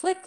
Click